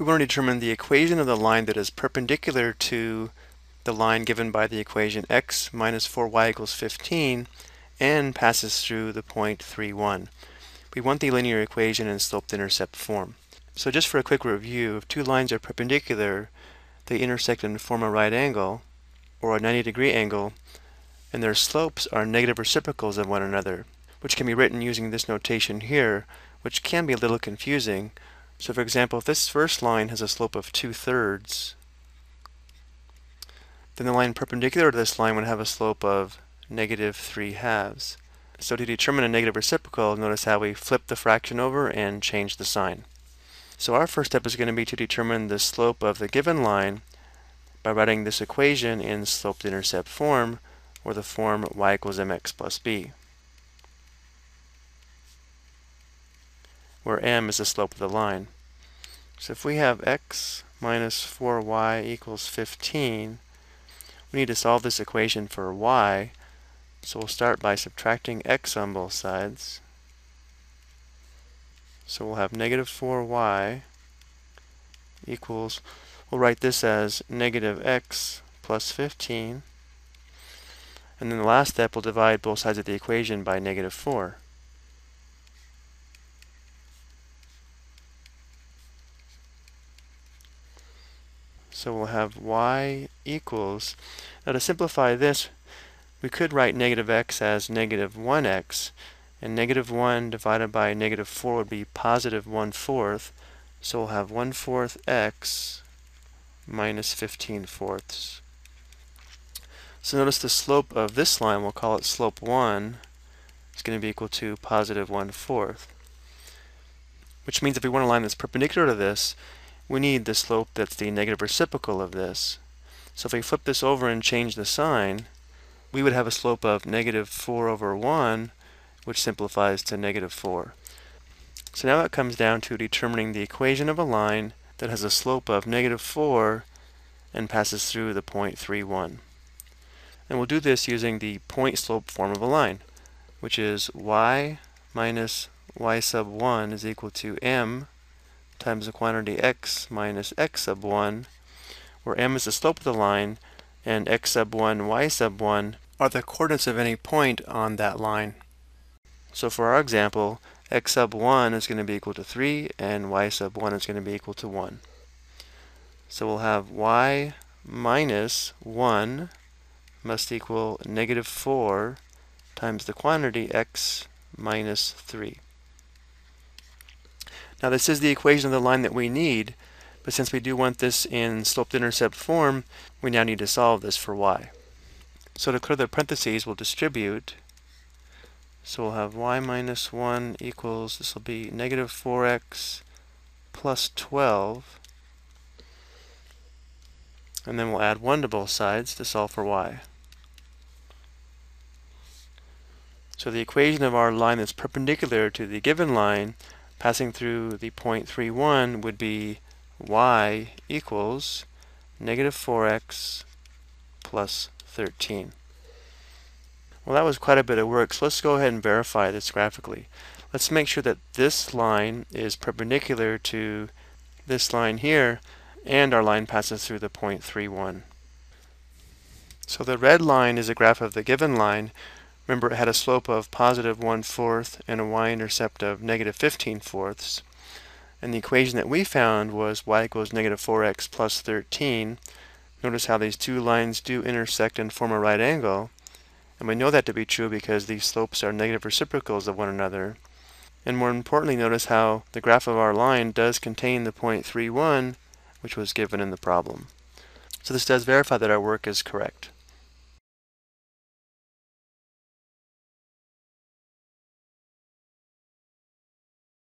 we want to determine the equation of the line that is perpendicular to the line given by the equation x minus 4y equals 15 and passes through the point 3, 1. We want the linear equation in slope-intercept form. So just for a quick review, if two lines are perpendicular, they intersect and form a right angle, or a 90-degree angle, and their slopes are negative reciprocals of one another, which can be written using this notation here, which can be a little confusing. So for example, if this first line has a slope of 2/3, then the line perpendicular to this line would have a slope of negative 3/2. So to determine a negative reciprocal, notice how we flip the fraction over and change the sign. So our first step is going to be to determine the slope of the given line by writing this equation in slope-intercept form, or the form y equals mx plus b, where m is the slope of the line. So if we have x minus 4y equals 15, we need to solve this equation for y, so we'll start by subtracting x on both sides. So we'll have negative 4y equals, we'll write this as negative x plus 15, and then the last step will divide both sides of the equation by negative 4. So we'll have y equals, now to simplify this, we could write negative x as negative 1x, and negative 1 divided by negative 4 would be positive 1/4, so we'll have 1/4 x minus 15/4. So notice the slope of this line, we'll call it slope 1, is going to be equal to positive 1/4, which means if we want a line that's perpendicular to this, we need the slope that's the negative reciprocal of this. So if we flip this over and change the sign, we would have a slope of negative 4/1, which simplifies to negative 4. So now it comes down to determining the equation of a line that has a slope of negative 4 and passes through the point 3, 1. And we'll do this using the point slope form of a line, which is y minus y sub 1 is equal to m times the quantity x minus x sub 1, where m is the slope of the line and x sub 1, y sub 1 are the coordinates of any point on that line. So for our example, x sub 1 is going to be equal to 3 and y sub 1 is going to be equal to 1. So we'll have y minus 1 must equal negative 4 times the quantity x minus 3. Now this is the equation of the line that we need, but since we do want this in slope-intercept form, we now need to solve this for y. So to clear the parentheses, we'll distribute. So we'll have y minus 1 equals, this will be negative 4x plus 12, and then we'll add 1 to both sides to solve for y. So the equation of our line that's perpendicular to the given line passing through the point 3, 1 would be y equals negative 4x plus 13. Well, that was quite a bit of work, so let's go ahead and verify this graphically. Let's make sure that this line is perpendicular to this line here, and our line passes through the point 3, 1. So the red line is a graph of the given line. Remember, it had a slope of positive 1/4 and a y-intercept of negative 15/4. And the equation that we found was y equals negative 4x plus 13. Notice how these two lines do intersect and form a right angle. And we know that to be true because these slopes are negative reciprocals of one another. And more importantly, notice how the graph of our line does contain the point 3, 1, which was given in the problem. So this does verify that our work is correct.